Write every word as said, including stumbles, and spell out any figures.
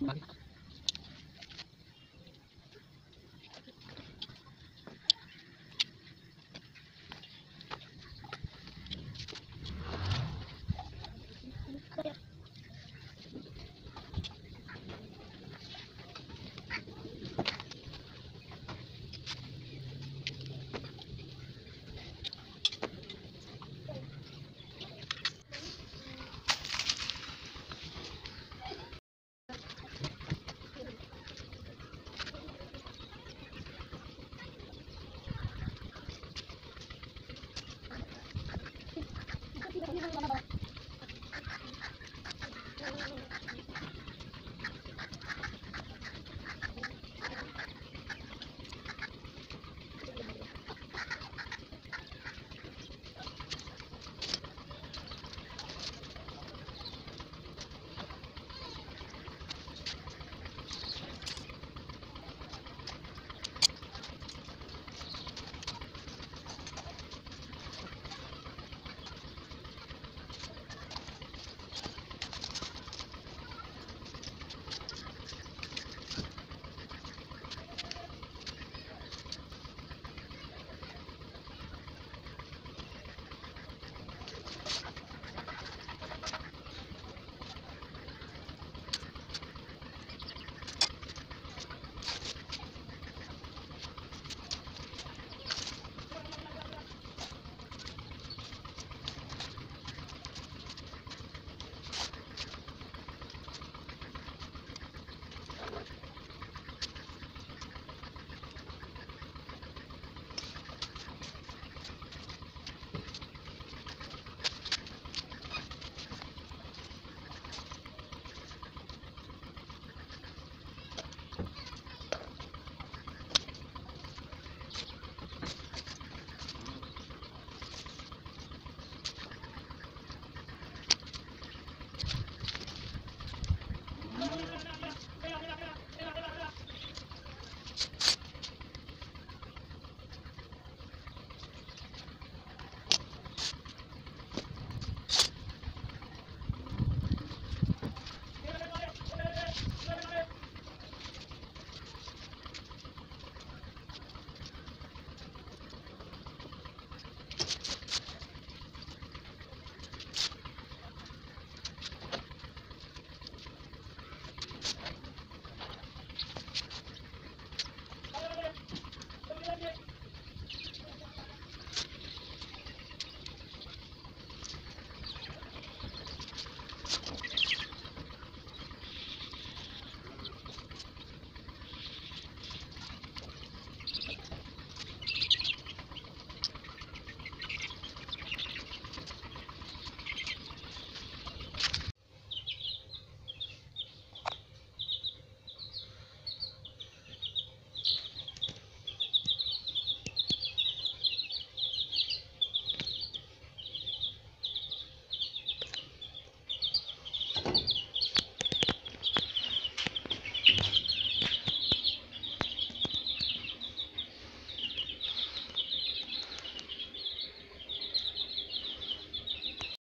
Bye.